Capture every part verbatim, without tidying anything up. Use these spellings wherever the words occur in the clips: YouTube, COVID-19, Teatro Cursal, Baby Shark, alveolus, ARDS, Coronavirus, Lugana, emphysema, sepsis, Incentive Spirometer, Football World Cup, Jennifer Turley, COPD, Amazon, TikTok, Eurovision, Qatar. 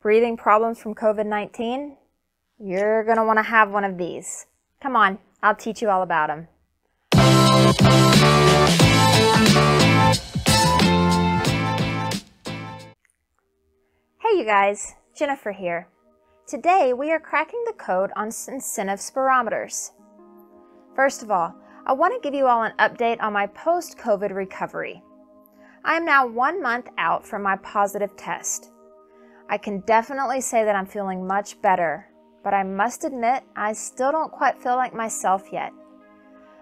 Breathing problems from COVID nineteen? You're gonna wanna have one of these. Come on, I'll teach you all about them. Hey you guys, Jennifer here. Today we are cracking the code on incentive spirometers. First of all, I want to give you all an update on my post-COVID recovery. I am now one month out from my positive test. I can definitely say that I'm feeling much better, but I must admit I still don't quite feel like myself yet.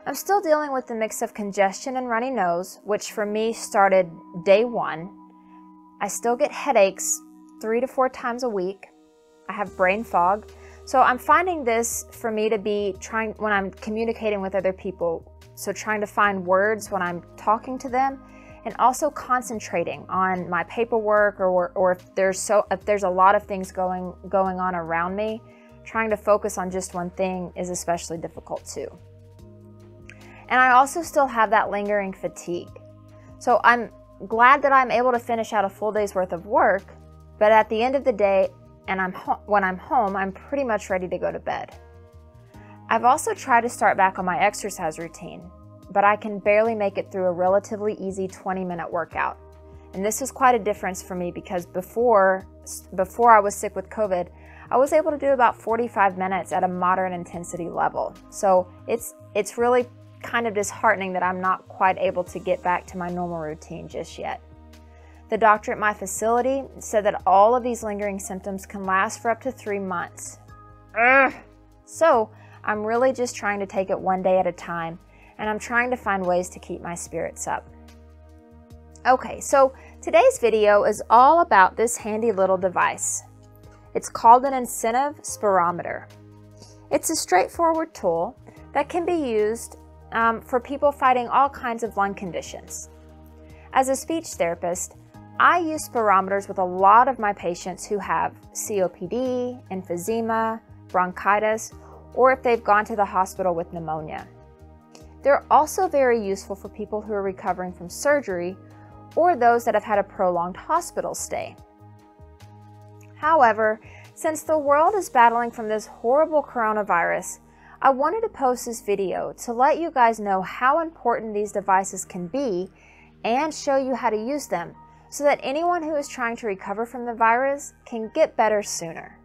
I'm still dealing with the mix of congestion and runny nose, which for me started day one. I still get headaches three to four times a week. I have brain fog. So I'm finding this for me to be trying when I'm communicating with other people. So trying to find words when I'm talking to them, and also concentrating on my paperwork, or, or if there's so if there's a lot of things going going on around me, trying to focus on just one thing is especially difficult too. And I also still have that lingering fatigue. So I'm glad that I'm able to finish out a full day's worth of work, but at the end of the day, and I'm when I'm home, I'm pretty much ready to go to bed. I've also tried to start back on my exercise routine, but I can barely make it through a relatively easy twenty minute workout. And this is quite a difference for me, because before, before I was sick with COVID, I was able to do about forty-five minutes at a moderate intensity level. So it's, it's really kind of disheartening that I'm not quite able to get back to my normal routine just yet. The doctor at my facility said that all of these lingering symptoms can last for up to three months. Ugh. So I'm really just trying to take it one day at a time, and I'm trying to find ways to keep my spirits up. Okay, so today's video is all about this handy little device. It's called an incentive spirometer. It's a straightforward tool that can be used um, for people fighting all kinds of lung conditions. As a speech therapist, I use spirometers with a lot of my patients who have C O P D, emphysema, bronchitis, or if they've gone to the hospital with pneumonia. They're also very useful for people who are recovering from surgery or those that have had a prolonged hospital stay. However, since the world is battling from this horrible coronavirus, I wanted to post this video to let you guys know how important these devices can be and show you how to use them, so that anyone who is trying to recover from the virus can get better sooner.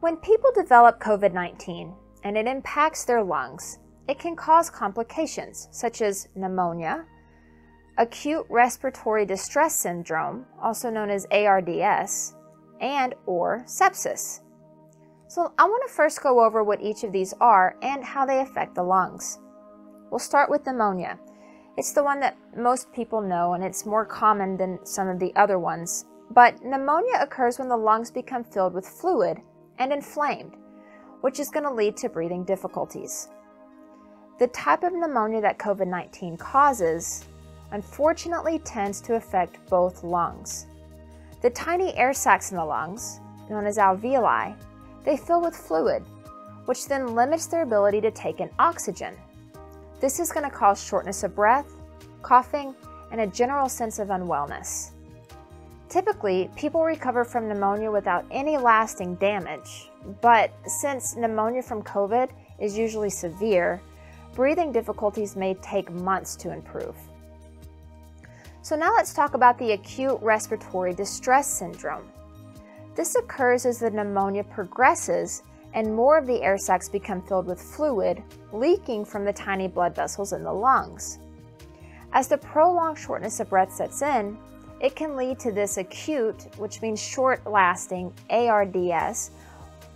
When people develop COVID nineteen and it impacts their lungs, it can cause complications such as pneumonia, acute respiratory distress syndrome, also known as A R D S, and or sepsis. So I want to first go over what each of these are and how they affect the lungs. We'll start with pneumonia. It's the one that most people know, and it's more common than some of the other ones. But pneumonia occurs when the lungs become filled with fluid and inflamed, which is going to lead to breathing difficulties. The type of pneumonia that COVID nineteen causes, unfortunately, tends to affect both lungs. The tiny air sacs in the lungs, known as alveoli, they fill with fluid, which then limits their ability to take in oxygen. This is going to cause shortness of breath, coughing, and a general sense of unwellness. Typically, people recover from pneumonia without any lasting damage, but since pneumonia from COVID is usually severe, breathing difficulties may take months to improve. So now let's talk about the acute respiratory distress syndrome. This occurs as the pneumonia progresses and more of the air sacs become filled with fluid, leaking from the tiny blood vessels in the lungs. As the prolonged shortness of breath sets in, it can lead to this acute, which means short-lasting, A R D S,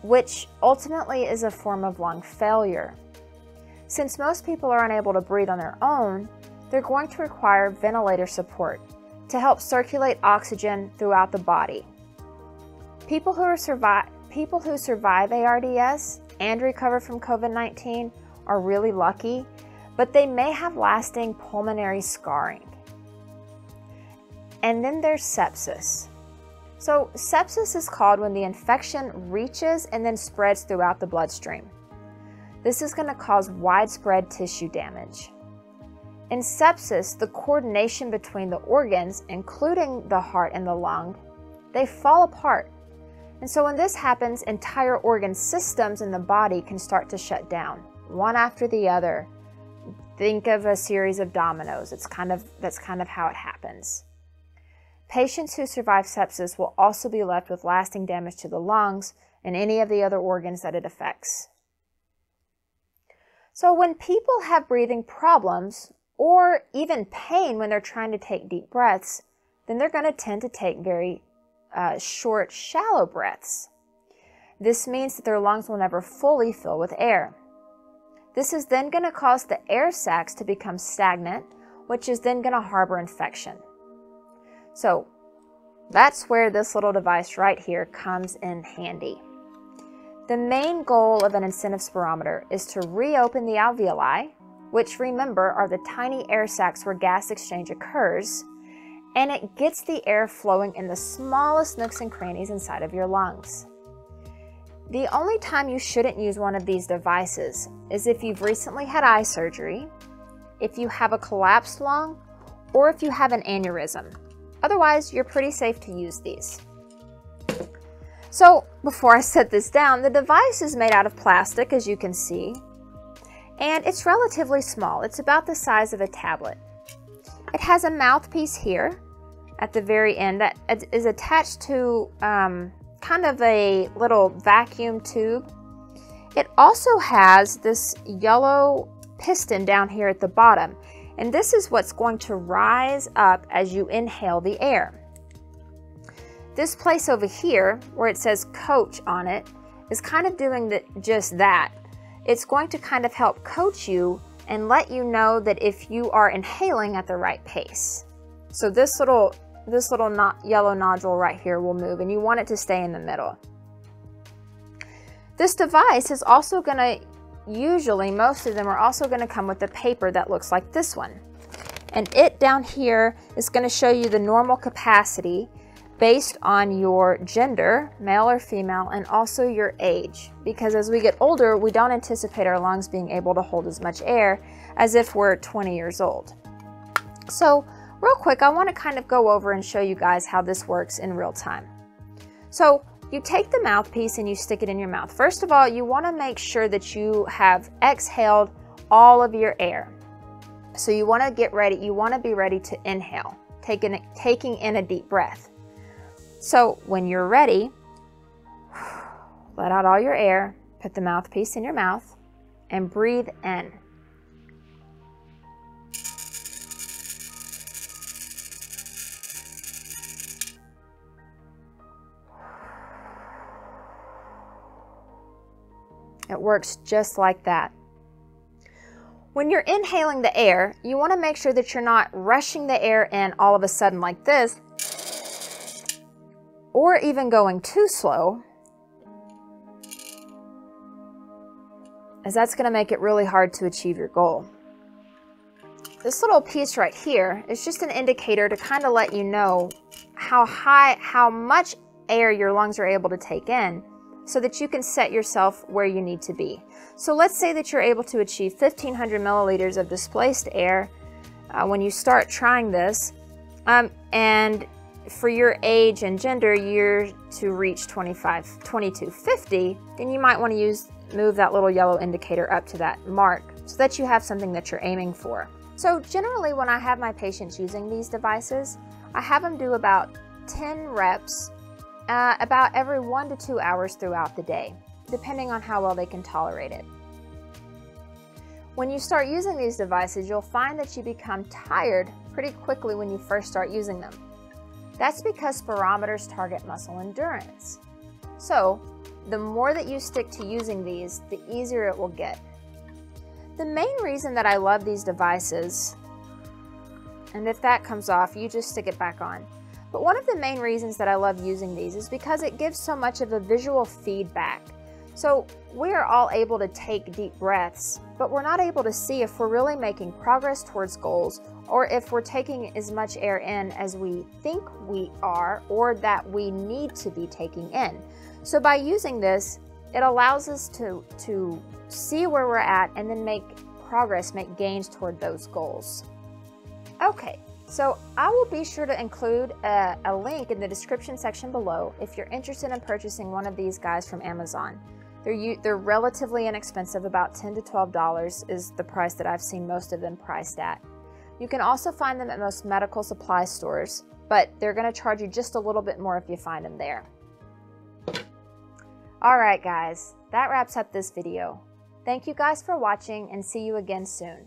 which ultimately is a form of lung failure. Since most people are unable to breathe on their own, they're going to require ventilator support to help circulate oxygen throughout the body. People who are surviving People who survive A R D S and recover from COVID nineteen are really lucky, but they may have lasting pulmonary scarring. And then there's sepsis. So sepsis is called when the infection reaches and then spreads throughout the bloodstream. This is going to cause widespread tissue damage. In sepsis, the coordination between the organs, including the heart and the lung, they fall apart. And so when this happens, entire organ systems in the body can start to shut down, one after the other. Think of a series of dominoes. It's kind of, that's kind of how it happens. Patients who survive sepsis will also be left with lasting damage to the lungs and any of the other organs that it affects. So when people have breathing problems, or even pain when they're trying to take deep breaths, then they're going to tend to take very uh, short, shallow breaths. This means that their lungs will never fully fill with air. This is then going to cause the air sacs to become stagnant, which is then going to harbor infection. So that's where this little device right here comes in handy. The main goal of an incentive spirometer is to reopen the alveoli, which, remember, are the tiny air sacs where gas exchange occurs, and it gets the air flowing in the smallest nooks and crannies inside of your lungs. The only time you shouldn't use one of these devices is if you've recently had eye surgery, if you have a collapsed lung, or if you have an aneurysm. Otherwise, you're pretty safe to use these. So, before I set this down, the device is made out of plastic, as you can see, and it's relatively small. It's about the size of a tablet. It has a mouthpiece here at the very end that is attached to um, kind of a little vacuum tube. It also has this yellow piston down here at the bottom, and this is what's going to rise up as you inhale the air. This place over here where it says coach on it is kind of doing the, just that. It's going to kind of help coach you and let you know that if you are inhaling at the right pace. So this little, this little no- yellow nodule right here will move, and you want it to stay in the middle. This device is also gonna, usually most of them are also gonna come with a paper that looks like this one. And it down here is gonna show you the normal capacity based on your gender, male or female, and also your age. Because as we get older, we don't anticipate our lungs being able to hold as much air as if we're twenty years old. So real quick, I wanna kind of go over and show you guys how this works in real time. So you take the mouthpiece and you stick it in your mouth. First of all, you wanna make sure that you have exhaled all of your air. So you wanna get ready, you wanna be ready to inhale, taking, taking in a deep breath. So when you're ready, let out all your air, put the mouthpiece in your mouth, and breathe in. It works just like that. When you're inhaling the air, you want to make sure that you're not rushing the air in all of a sudden like this, or even going too slow, as that's going to make it really hard to achieve your goal. This little piece right here is just an indicator to kind of let you know how high, how much air your lungs are able to take in, so that you can set yourself where you need to be. So let's say that you're able to achieve fifteen hundred milliliters of displaced air uh, when you start trying this, um, and for your age and gender, you're to reach twenty-five, twenty-two fifty, then you might want to use, move that little yellow indicator up to that mark so that you have something that you're aiming for. So generally when I have my patients using these devices, I have them do about ten reps uh, about every one to two hours throughout the day, depending on how well they can tolerate it. When you start using these devices, you'll find that you become tired pretty quickly when you first start using them. That's because spirometers target muscle endurance. So the more that you stick to using these, the easier it will get. The main reason that I love these devices, and if that comes off, you just stick it back on. But one of the main reasons that I love using these is because it gives so much of a visual feedback. So we're all able to take deep breaths, but we're not able to see if we're really making progress towards goals, or if we're taking as much air in as we think we are, or that we need to be taking in. So by using this, it allows us to, to see where we're at and then make progress, make gains toward those goals. Okay, so I will be sure to include a, a link in the description section below if you're interested in purchasing one of these guys from Amazon. They're, they're relatively inexpensive, about ten to twelve dollars is the price that I've seen most of them priced at. You can also find them at most medical supply stores, but they're going to charge you just a little bit more if you find them there. Alright guys, that wraps up this video. Thank you guys for watching and see you again soon.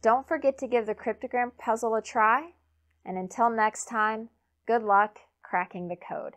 Don't forget to give the cryptogram puzzle a try, and until next time, good luck cracking the code.